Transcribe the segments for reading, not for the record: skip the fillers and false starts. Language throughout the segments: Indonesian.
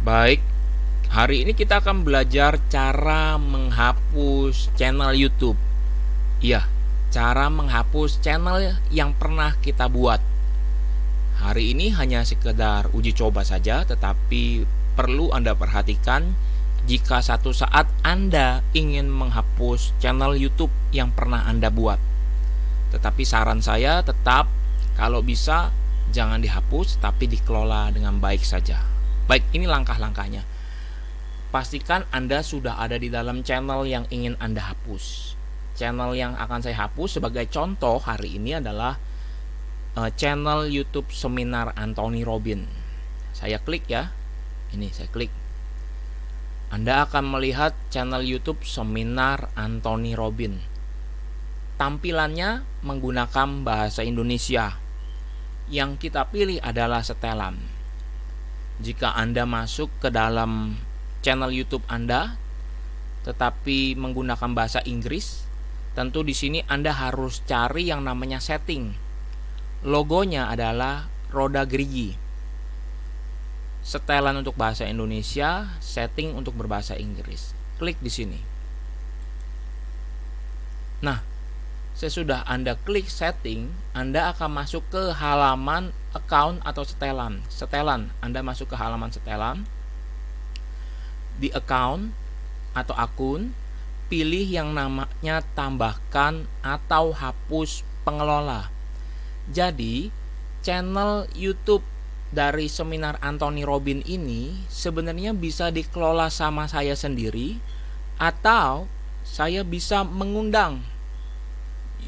Baik, hari ini kita akan belajar cara menghapus channel YouTube. Iya, cara menghapus channel yang pernah kita buat. Hari ini hanya sekedar uji coba saja, tetapi perlu Anda perhatikan jika satu saat Anda ingin menghapus channel YouTube yang pernah Anda buat. Tetapi saran saya tetap, kalau bisa jangan dihapus, tapi dikelola dengan baik saja. Baik, ini langkah-langkahnya. Pastikan Anda sudah ada di dalam channel yang ingin Anda hapus. Channel yang akan saya hapus sebagai contoh hari ini adalah channel YouTube Seminar Anthony Robin. Saya klik ya. Ini saya klik. Anda akan melihat channel YouTube Seminar Anthony Robin. Tampilannya menggunakan bahasa Indonesia. Yang kita pilih adalah setelan. Jika Anda masuk ke dalam channel YouTube Anda, tetapi menggunakan bahasa Inggris, tentu di sini Anda harus cari yang namanya setting. Logonya adalah roda gerigi. Setelan untuk bahasa Indonesia, setting untuk berbahasa Inggris. Klik di sini. Nah, sesudah Anda klik setting, Anda akan masuk ke halaman account atau setelan. Anda masuk ke halaman setelan. Di account atau akun, pilih yang namanya tambahkan atau hapus pengelola. Jadi, channel YouTube dari Seminar Anthony Robin ini sebenarnya bisa dikelola sama saya sendiri, atau saya bisa mengundang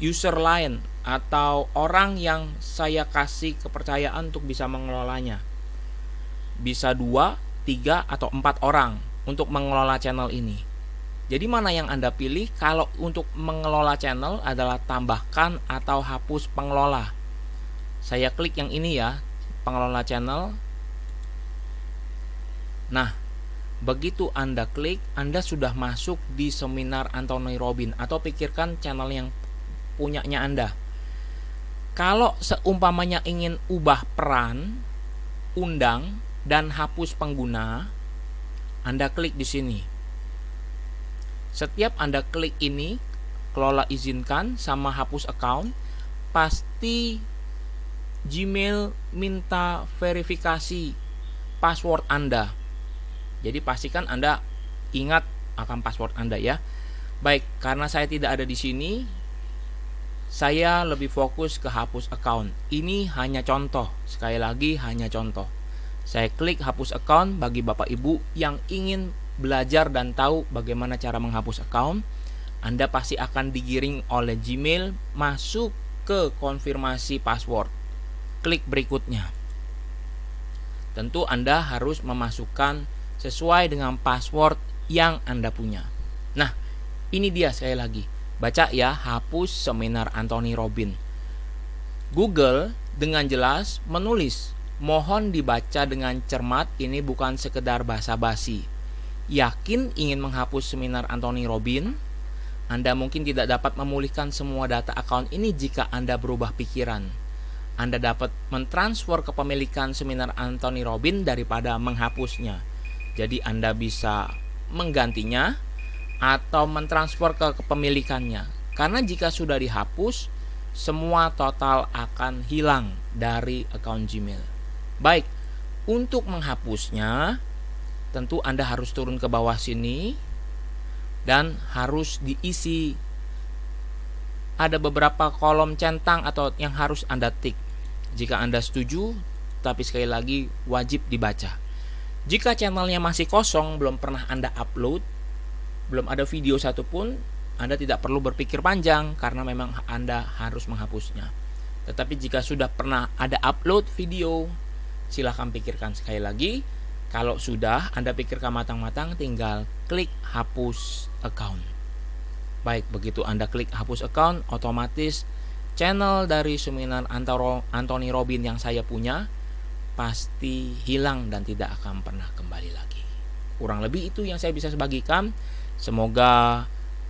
user lain atau orang yang saya kasih kepercayaan untuk bisa mengelolanya. Bisa 2, 3, atau 4 orang untuk mengelola channel ini. Jadi mana yang Anda pilih? Kalau untuk mengelola channel adalah tambahkan atau hapus pengelola. Saya klik yang ini ya, pengelola channel. Nah, begitu Anda klik, Anda sudah masuk di Seminar Anthony Robin, atau pikirkan channel yang punyanya Anda. Kalau seumpamanya ingin ubah peran, undang, dan hapus pengguna, Anda klik di sini. Setiap Anda klik ini, kelola izinkan sama hapus account, pasti Gmail minta verifikasi password Anda. Jadi pastikan Anda ingat akan password Anda ya. Baik, karena saya tidak ada di sini, saya lebih fokus ke hapus account. Ini hanya contoh, sekali lagi hanya contoh. Saya klik hapus account bagi Bapak Ibu yang ingin belajar dan tahu bagaimana cara menghapus account. Anda pasti akan digiring oleh Gmail masuk ke konfirmasi password. Klik berikutnya. Tentu Anda harus memasukkan sesuai dengan password yang Anda punya. Nah, ini dia sekali lagi. Baca ya, hapus Seminar Anthony Robin. Google dengan jelas menulis, mohon dibaca dengan cermat, ini bukan sekedar basa-basi. Yakin ingin menghapus Seminar Anthony Robin? Anda mungkin tidak dapat memulihkan semua data account ini jika Anda berubah pikiran. Anda dapat mentransfer kepemilikan Seminar Anthony Robin daripada menghapusnya. Jadi Anda bisa menggantinya atau mentransfer ke kepemilikannya. Karena jika sudah dihapus, semua total akan hilang dari account Gmail. Baik, untuk menghapusnya, tentu Anda harus turun ke bawah sini dan harus diisi. Ada beberapa kolom centang atau yang harus Anda tik. Jika Anda setuju, tapi sekali lagi wajib dibaca. Jika channelnya masih kosong, belum pernah Anda upload, belum ada video satupun, Anda tidak perlu berpikir panjang karena memang Anda harus menghapusnya. Tetapi jika sudah pernah ada upload video, silahkan pikirkan sekali lagi. Kalau sudah Anda pikirkan matang-matang, tinggal klik hapus account. Baik, begitu Anda klik hapus account, otomatis channel dari Seminar Anthony Robin yang saya punya pasti hilang dan tidak akan pernah kembali lagi. Kurang lebih itu yang saya bisa bagikan. Semoga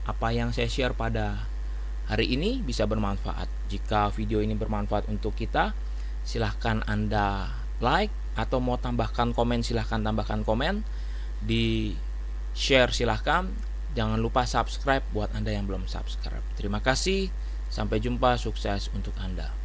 apa yang saya share pada hari ini bisa bermanfaat. Jika video ini bermanfaat untuk kita, silahkan Anda like, atau mau tambahkan komen silahkan tambahkan komen, di share silahkan, jangan lupa subscribe buat Anda yang belum subscribe. Terima kasih, sampai jumpa, sukses untuk Anda.